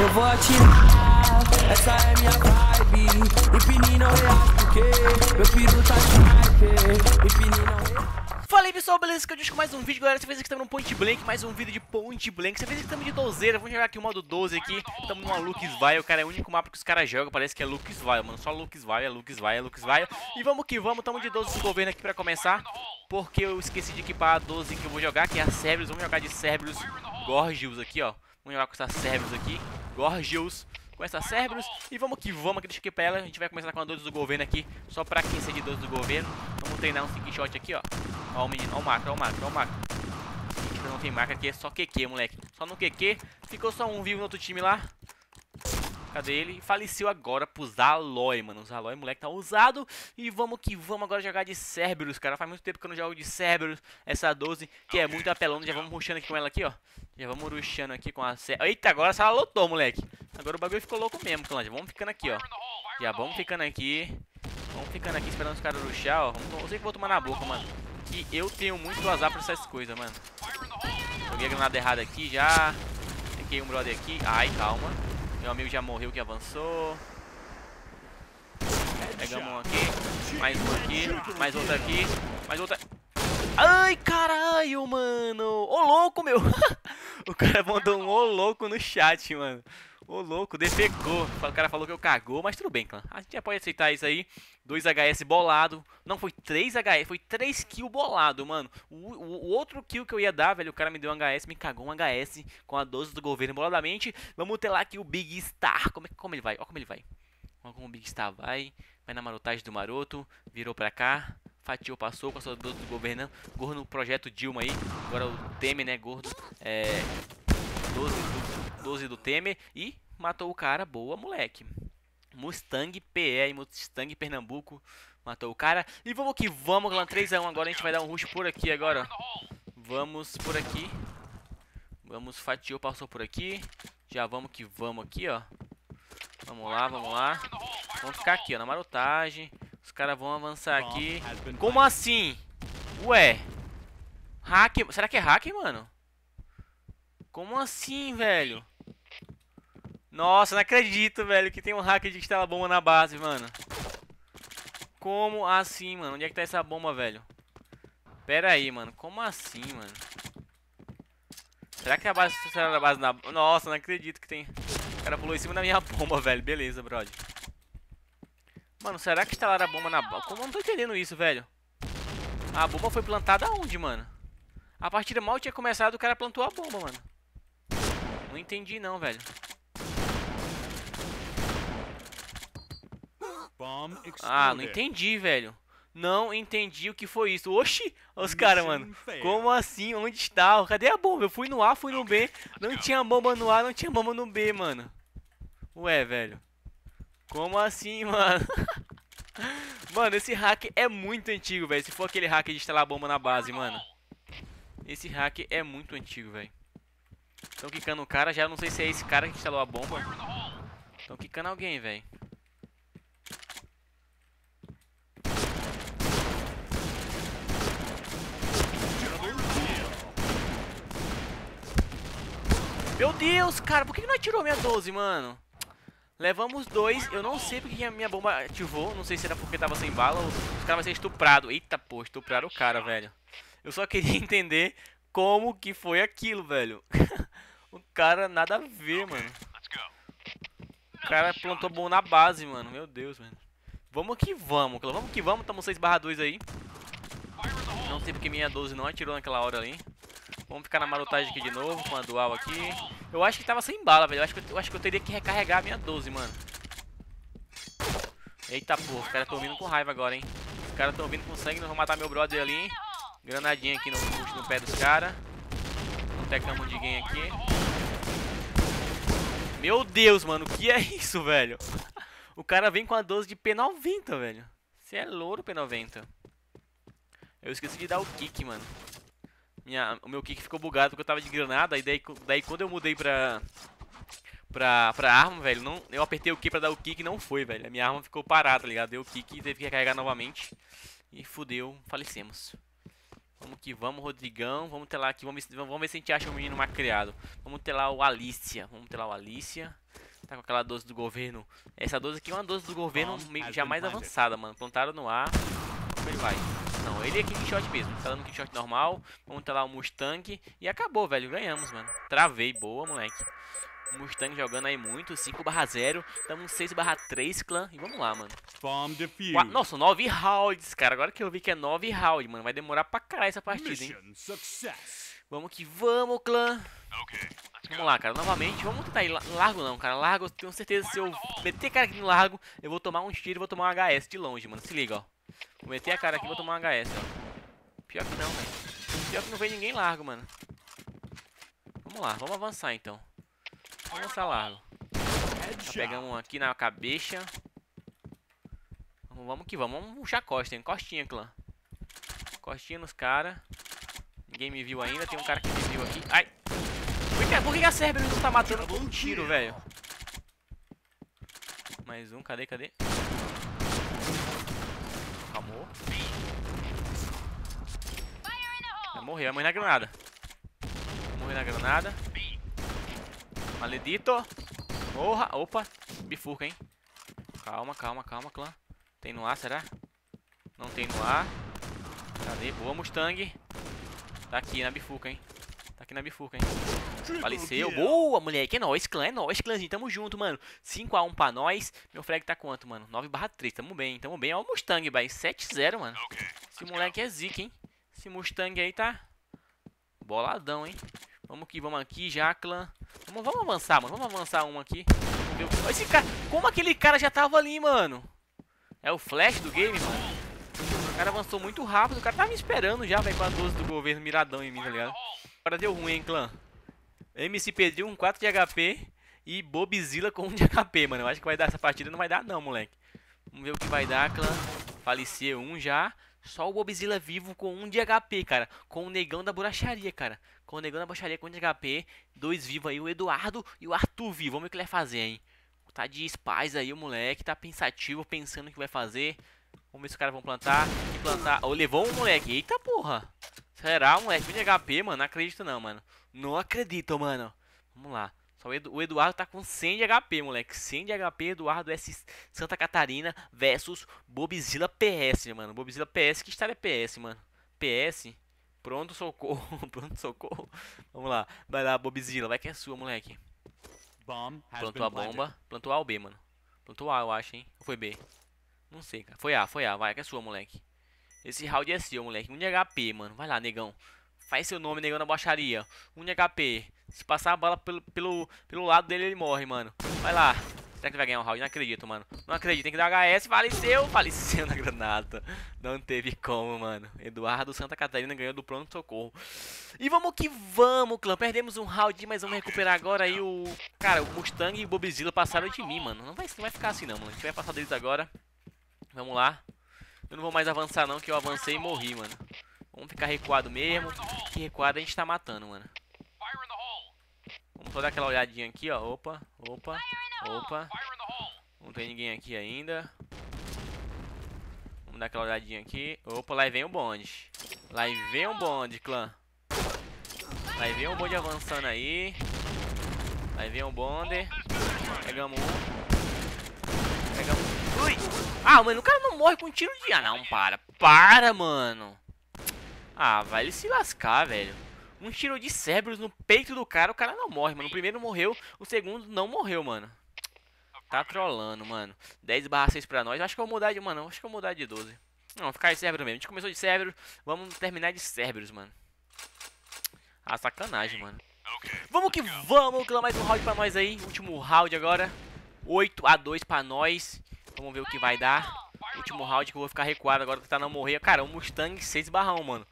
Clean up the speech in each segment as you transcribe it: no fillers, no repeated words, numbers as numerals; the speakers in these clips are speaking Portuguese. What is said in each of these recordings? Eu vou atirar, essa é minha vibe. E Pini não reage porque meu piru tá de hype. E Pini não reage. Fala aí pessoal, beleza? Que eu deixo com mais um vídeo, galera. Dessa vez aqui estamos no Point Blank, mais um vídeo de Point Blank. Dessa vez aqui estamos de 12ª, vamos jogar aqui o modo 12 aqui. Estamos numa Lukesville, cara, é o único mapa que os caras jogam, parece que é Lukesville, mano. Só Lukesville, Lukesville. E vamos que vamos, estamos de 12 do governo aqui pra começar. Porque eu esqueci de equipar a 12 que eu vou jogar, que é a Cerberus. Vamos jogar de Cerberus Gorgeous aqui, ó. Vamos jogar com essa Cerberus aqui, Gorgeous. Com essa Cerberus, e vamos que vamos aqui, deixa aqui pra ela. A gente vai começar com a 12 do governo aqui, só pra quem ser de 12 do governo. Vamos treinar um sink shot aqui, ó. Ó o menino, ó o macro, ó o macro, ó o macro. Gente, não tem macro aqui, é só QQ, moleque. Só no QQ, ficou só um vivo no outro time lá. Cadê ele? Faleceu agora pro Zaloi, mano. O Zaloi, moleque, tá ousado. E vamos que vamos agora jogar de Cerberus, cara. Faz muito tempo que eu não jogo de Cerberus. Essa 12, que é muito apelona. Já vamos rushando aqui com ela aqui, ó. Já vamos rushando aqui com a Cerberus. Eita, agora a sala lotou, moleque. Agora o bagulho ficou louco mesmo, clã. Já vamos ficando aqui, ó. Já vamos ficando aqui. Vamos ficando aqui esperando os caras rushar, ó. Eu sei que vou tomar na boca, mano. Que eu tenho muito azar pra essas coisas, mano. Joguei a granada errada aqui já. Peguei um brother aqui. Ai, calma. Meu amigo já morreu que avançou. Pegamos um aqui. Mais um aqui. Mais outro aqui. Mais outra. Ai, caralho, mano. Ô, louco, meu. O cara mandou um ô louco no chat, mano. Ô louco, defecou. O cara falou que eu cagou, mas tudo bem, clã. A gente já pode aceitar isso aí. 2 HS bolado. Não, foi 3 HS. Foi 3 kills bolado, mano. O outro kill que eu ia dar, velho, o cara me deu um HS, me cagou um HS com a 12 do governo boladamente. Vamos telar aqui o Big Star. Como ele vai? Ó como ele vai. Ó como o Big Star vai. Vai na marotagem do maroto. Virou pra cá. Fatiou, passou com a sua 12 do governo. Gordo no projeto Dilma aí. Agora o Temer, né, gordo. É... 12 do Temer e matou o cara, boa moleque. Mustang PE, Mustang Pernambuco, matou o cara. E vamos que vamos, clã, 3 a 1 agora, a gente vai dar um rush por aqui agora. Vamos por aqui. Vamos, fatiou, passou por aqui. Já vamos que vamos aqui, ó. Vamos lá, vamos lá. Vamos ficar aqui, ó, na marotagem. Os caras vão avançar aqui. Como assim? Ué. Hack, será que é hack, mano? Como assim, velho? Nossa, não acredito, velho, que tem um hacker de instalar bomba na base, mano. Como assim, mano? Onde é que tá essa bomba, velho? Pera aí, mano. Como assim, mano? Será que a base... Será a base na... Nossa, não acredito que tem... O cara pulou em cima da minha bomba, velho. Beleza, brother. Mano, será que instalaram a bomba na base? Como eu não tô entendendo isso, velho? A bomba foi plantada aonde, mano? A partida mal tinha começado, o cara plantou a bomba, mano. Não entendi não, velho. Ah, não entendi, velho. Não entendi o que foi isso. Oxi, os caras, mano. Como assim? Onde está? Cadê a bomba? Eu fui no A, fui no B. Não tinha bomba no A, não tinha bomba no B, mano. Ué, velho. Como assim, mano? Mano, esse hack é muito antigo, velho. Se for aquele hack de instalar bomba na base, mano. Esse hack é muito antigo, velho. Estão quicando o cara. Já não sei se é esse cara que instalou a bomba. Estão quicando alguém, velho. Meu Deus, cara, por que não atirou minha 12, mano? Levamos 2, eu não sei porque a minha bomba ativou, não sei se era porque tava sem bala ou os caras vão ser estuprados. Eita, pô, estupraram o cara, velho. Eu só queria entender como que foi aquilo, velho. O cara nada a ver, mano. O cara plantou bom na base, mano. Meu Deus, mano. Vamos que vamos, vamos que vamos. Tamo 6/2 aí. Não sei porque minha 12 não atirou naquela hora ali. Vamos ficar na marotagem aqui de novo, com a dual aqui. Eu acho que tava sem bala, velho. Eu acho que eu teria que recarregar a minha 12, mano. Eita, porra. Os caras tão vindo com raiva agora, hein. Os caras tão vindo com sangue, não vão matar meu brother ali, hein. Granadinha aqui no pé dos caras. Não tecamos de ninguém aqui. Meu Deus, mano. O que é isso, velho? O cara vem com a 12 de P90, velho. Você é louro, P90. Eu esqueci de dar o kick, mano. O meu kick ficou bugado porque eu tava de granada. E daí quando eu mudei pra arma, velho, não, eu apertei o Q pra dar o kick e não foi, velho. A minha arma ficou parada, tá ligado? Deu o kick e teve que recarregar novamente. E fudeu, falecemos. Vamos que vamos, Rodrigão. Vamos telar aqui, vamos ver se a gente acha um menino macriado. Vamos telar o Alicia. tá com aquela 12 do governo. Essa 12 aqui é uma 12 do governo já mais avançada, mano. Plantaram no ar. Como ele vai? Não, ele é kickshot mesmo. Tá dando kickshot normal. Vamos ter lá o Mustang. E acabou, velho. Ganhamos, mano. Travei. Boa, moleque. Mustang jogando aí muito. 5/0. Estamos 6/3, clã. E vamos lá, mano. Nossa, 9 rounds, cara. Agora que eu vi que é 9 rounds, mano. Vai demorar pra caralho essa partida, hein? Vamos que vamos, clã. Vamos lá, cara. Novamente. Vamos tentar ir largo, não, cara. Largo, eu tenho certeza. Se eu meter cara aqui no largo, eu vou tomar um tiro e vou tomar um HS de longe, mano. Se liga, ó. Vou meter a cara aqui e vou tomar um HS, ó. Pior que não, velho. Pior que não vem ninguém largo, mano. Vamos lá. Vamos avançar, então. Vamos avançar largo. Já pegamos um aqui na cabeça. Vamos que vamos. Vamos puxar a costa, hein. Costinha, clã. Costinha nos caras. Ninguém me viu ainda. Tem um cara que me viu aqui. Ai. Por que a Cerberus não tá matando com um tiro, velho? Mais um. Cadê, cadê? Calmou. Já morreu. Vai morrer na granada. Morreu na granada. Maledito. Morra. Opa. Bifurca, hein. Calma, calma, calma, clã. Tem no ar, será? Não tem no ar. Cadê? Boa, Mustang. Tá aqui na bifurca, hein. Tá aqui na bifurca, hein. Faleceu. Boa, moleque. É nóis, clã. É nóis, clãzinho. Tamo junto, mano. 5x1 pra nós. Meu frag tá quanto, mano? 9/3. Tamo bem, tamo bem. Ó o Mustang, velho. 7-0, mano. Esse moleque é zica, hein. Esse Mustang aí tá boladão, hein. Vamos que vamos aqui já, clã. Vamos avançar, mano. Vamos avançar um aqui. Esse cara... Como aquele cara já tava ali, mano? É o flash do game, mano. O cara avançou muito rápido. O cara tava me esperando já, velho, com a 12 do governo miradão em mim, tá ligado? Agora deu ruim, hein, clã. MC Pedrinho com 4 de HP e Bobzilla com 1 de HP, mano. Eu acho que vai dar essa partida. Não vai dar, não, moleque. Vamos ver o que vai dar, clã. Faleceu um já. Só o Bobzilla vivo com 1 de HP, cara. Com o negão da borracharia, cara. Com o negão da borracharia com 1 de HP. 2 vivos aí, o Eduardo e o Arthur vivo. Vamos ver o que ele vai fazer, hein. Tá de spies aí o moleque, tá pensativo, pensando o que vai fazer. Vamos ver se os caras vão plantar. E plantar. Oh, levou um moleque. Eita porra. Será, moleque? 1 de HP, mano. Não acredito, não, mano. Não acredito, mano. Vamos lá. Só o Eduardo tá com 100 de HP, moleque. 100 de HP, Eduardo S. Santa Catarina versus Bobzilla PS, mano. Bobzilla PS, que história é PS, mano? PS. Pronto, socorro. Pronto, socorro. Vamos lá. Vai lá, Bobzilla. Vai que é sua, moleque. Plantou a bomba. Plantou A ou B, mano? Plantou A, eu acho, hein? Ou foi B? Não sei, cara. Foi A, foi A. Vai, que é sua, moleque. Esse round é seu, moleque. 1 de HP, mano. Vai lá, negão. Faz seu nome, negão, na baixaria. 1 de HP. Se passar a bala pelo lado dele, ele morre, mano. Vai lá. Será que vai ganhar um round? Não acredito, mano. Não acredito. Tem que dar HS. Faleceu. Faleceu na granada. Não teve como, mano. Eduardo Santa Catarina ganhou do pronto-socorro. E vamos que vamos, clã. Perdemos um round, mas vamos recuperar agora aí o... Cara, o Mustang e o Bobzilla passaram de mim, mano. Não vai ficar assim, não, mano. A gente vai passar deles agora. Vamos lá. Eu não vou mais avançar, não, que eu avancei e morri, mano. Vamos ficar recuado mesmo. Que recuado a gente tá matando, mano. Vamos só dar aquela olhadinha aqui, ó. Opa, opa, opa. Não tem ninguém aqui ainda. Vamos dar aquela olhadinha aqui. Opa, lá vem o bonde. Lá vem o bonde, clã. Lá vem o bonde avançando aí. Lá vem o bonde. Pegamos um. Pegamos um. Ui! Ah, mano, o cara não morre com tiro de... Ah, não, para. Para, mano. Ah, vai ele se lascar, velho. Um tiro de Cerberus no peito do cara, o cara não morre, mano. O primeiro morreu, o segundo não morreu, mano. Tá trolando, mano. 10/6 pra nós. Acho que eu vou mudar de... Mano, acho que eu vou mudar de 12. Não, ficar de Cerberus mesmo. A gente começou de Cerberus, vamos terminar de Cerberus, mano. Ah, sacanagem, mano. Vamos que vamos, clã. Mais um round pra nós aí. Último round agora. 8-2 pra nós. Vamos ver o que vai dar. Último round que eu vou ficar recuado agora, tentar não morrer. Cara, o Mustang 6/1, mano.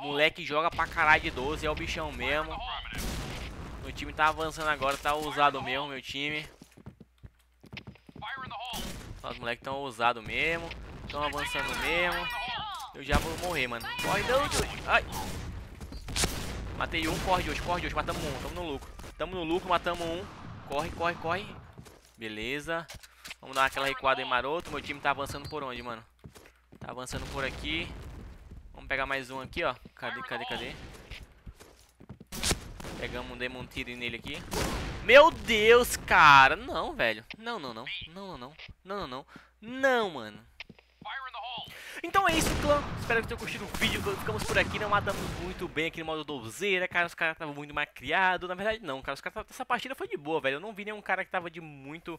Moleque joga pra caralho de 12, é o bichão mesmo. Meu time tá avançando agora, tá ousado mesmo, meu time. Os moleques tão ousado mesmo, tão avançando mesmo. Eu já vou morrer, mano. Corre de hoje. Ai. Matei um, corre de hoje, matamos um, tamo no lucro. Tamo no lucro, matamos um. Corre, corre, corre. Beleza. Vamos dar aquela recuada aí, maroto. Meu time tá avançando por onde, mano? Tá avançando por aqui. Vamos pegar mais um aqui, ó. Cadê? Pegamos, demos um tiro nele aqui. Meu Deus, cara. Não, velho. Não, não, não. Não, não, não. Não, não, não. Não, mano. Então é isso, clã. Espero que tenham curtido o vídeo. Ficamos por aqui. Não mandamos muito bem aqui no modo dozeira, cara. Os caras estavam muito macriados. Na verdade, não, cara. Os caras, essa partida foi de boa, velho. Eu não vi nenhum cara que tava de muito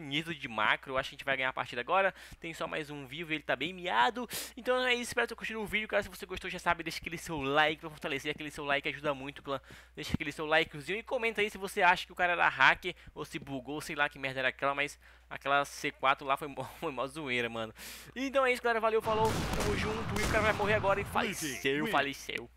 nítido de macro. Eu acho que a gente vai ganhar a partida agora. Tem só mais um vivo e ele tá bem miado. Então é isso. Espero que tenham curtido o vídeo, cara. Se você gostou, já sabe, deixa aquele seu like pra fortalecer. Aquele seu like ajuda muito, clã. Deixa aquele seu likezinho e comenta aí se você acha que o cara era hacker ou se bugou, sei lá que merda era aquela, mas aquela C4 lá foi mó zoeira, mano. Então é isso, galera. Valeu, falou, tamo junto. E o cara vai morrer agora e faleceu.